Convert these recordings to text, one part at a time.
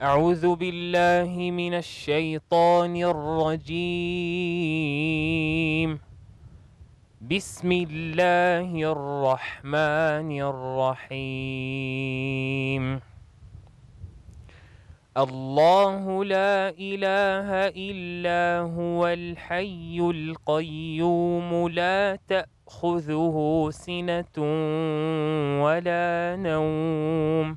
أعوذ بالله من الشيطان الرجيم. بسم الله الرحمن الرحيم. الله لا إله إلا هو الحي القيوم لا تأخذه سنة ولا نوم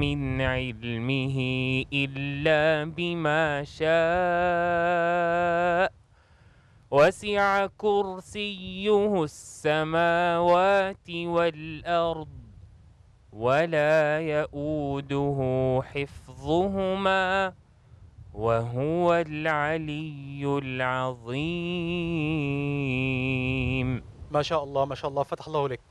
من علمه إلا بما شاء وسع كرسيه السماوات والأرض ولا يؤوده حفظهما وهو العلي العظيم. ما شاء الله ما شاء الله، فتح الله لك.